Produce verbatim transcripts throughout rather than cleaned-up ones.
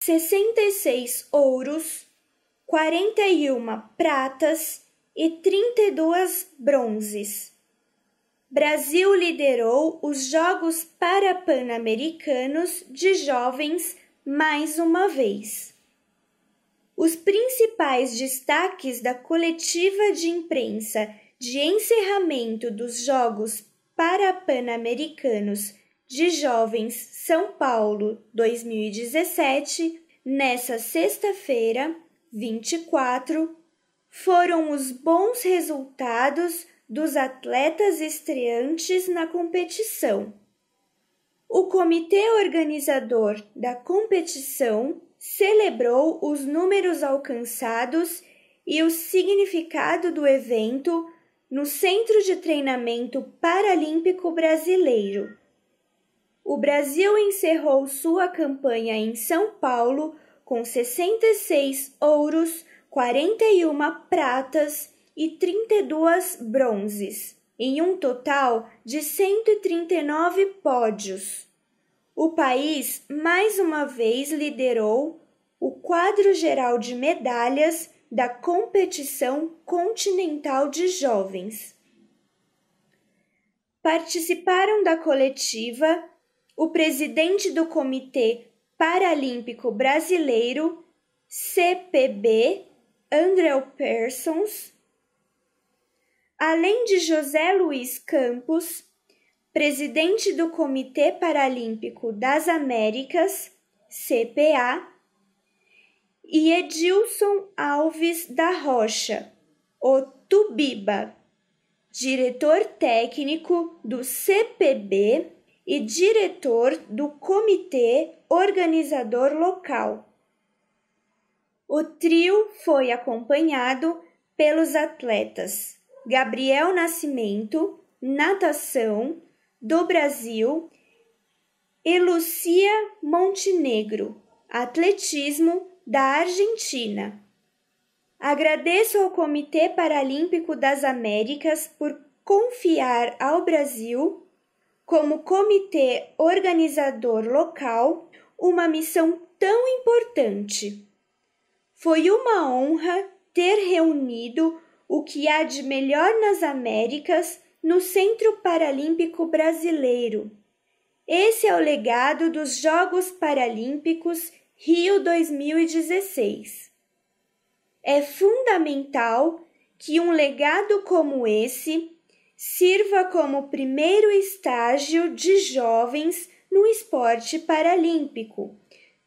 sessenta e seis ouros, quarenta e uma pratas e trinta e dois bronzes. Brasil liderou os Jogos Parapan Americanos de Jovens mais uma vez. Os principais destaques da coletiva de imprensa de encerramento dos Jogos Parapan Americanos de Jovens São Paulo dois mil e dezessete, nessa sexta-feira, vinte e quatro, foram os bons resultados dos atletas estreantes na competição. O comitê organizador da competição celebrou os números alcançados e o significado do evento no Centro de Treinamento Paralímpico Brasileiro. O Brasil encerrou sua campanha em São Paulo com sessenta e seis ouros, quarenta e uma pratas e trinta e dois bronzes, em um total de cento e trinta e nove pódios. O país mais uma vez liderou o quadro geral de medalhas da competição continental de jovens. Participaram da coletiva o presidente do Comitê Paralímpico Brasileiro, C P B, Andrew Parsons, além de José Luis Campos, presidente do Comitê Paralímpico das Américas, C P A, e Edilson Alves da Rocha, o Tubiba, diretor técnico do C P B e diretor do Comitê Organizador Local. O trio foi acompanhado pelos atletas Gabriel Nascimento, natação, do Brasil, e Lucía Montenegro, atletismo, da Argentina. Agradeço ao Comitê Paralímpico das Américas por confiar ao Brasil, como comitê organizador local, uma missão tão importante. Foi uma honra ter reunido o que há de melhor nas Américas no Centro Paralímpico Brasileiro. Esse é o legado dos Jogos Paralímpicos Rio dois mil e dezesseis. É fundamental que um legado como esse sirva como primeiro estágio de jovens no esporte paralímpico,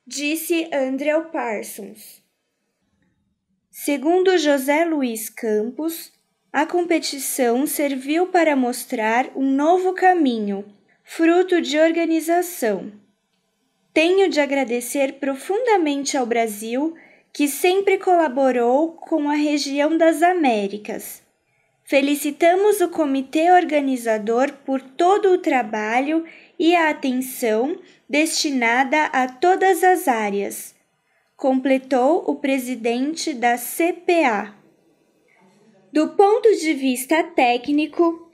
disse Andrew Parsons. Segundo José Luis Campos, a competição serviu para mostrar um novo caminho, fruto de organização. Tenho de agradecer profundamente ao Brasil, que sempre colaborou com a região das Américas. Felicitamos o comitê organizador por todo o trabalho e a atenção destinada a todas as áreas, completou o presidente da C P A. Do ponto de vista técnico,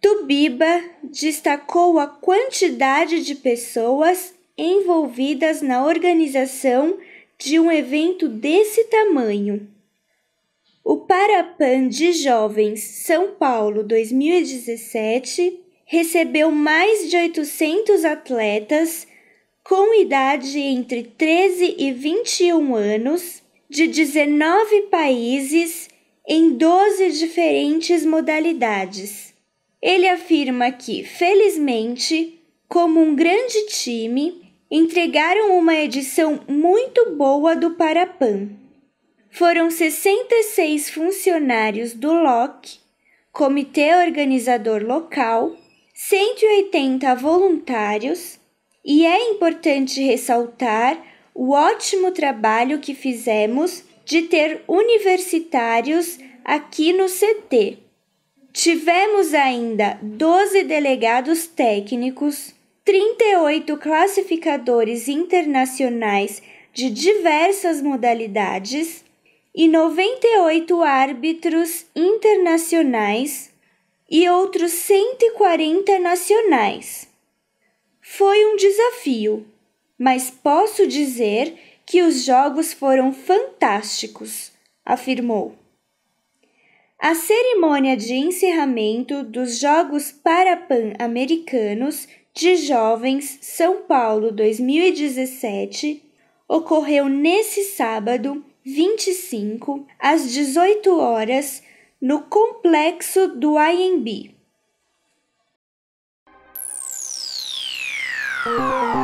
Tubiba destacou a quantidade de pessoas envolvidas na organização de um evento desse tamanho. O Parapan de Jovens São Paulo dois mil e dezessete recebeu mais de oitocentos atletas com idade entre treze e vinte e um anos, de dezenove países, em doze diferentes modalidades. Ele afirma que, felizmente, como um grande time, entregaram uma edição muito boa do Parapan. Foram sessenta e seis funcionários do L O C, Comitê Organizador Local, cento e oitenta voluntários, e é importante ressaltar o ótimo trabalho que fizemos de ter universitários aqui no C T. Tivemos ainda doze delegados técnicos, trinta e oito classificadores internacionais de diversas modalidades e noventa e oito árbitros internacionais, e outros cento e quarenta nacionais. Foi um desafio, mas posso dizer que os jogos foram fantásticos, afirmou. A cerimônia de encerramento dos Jogos Parapan Americanos de Jovens São Paulo dois mil e dezessete ocorreu nesse sábado, vinte e cinco, às dezoito horas, no complexo do I M B.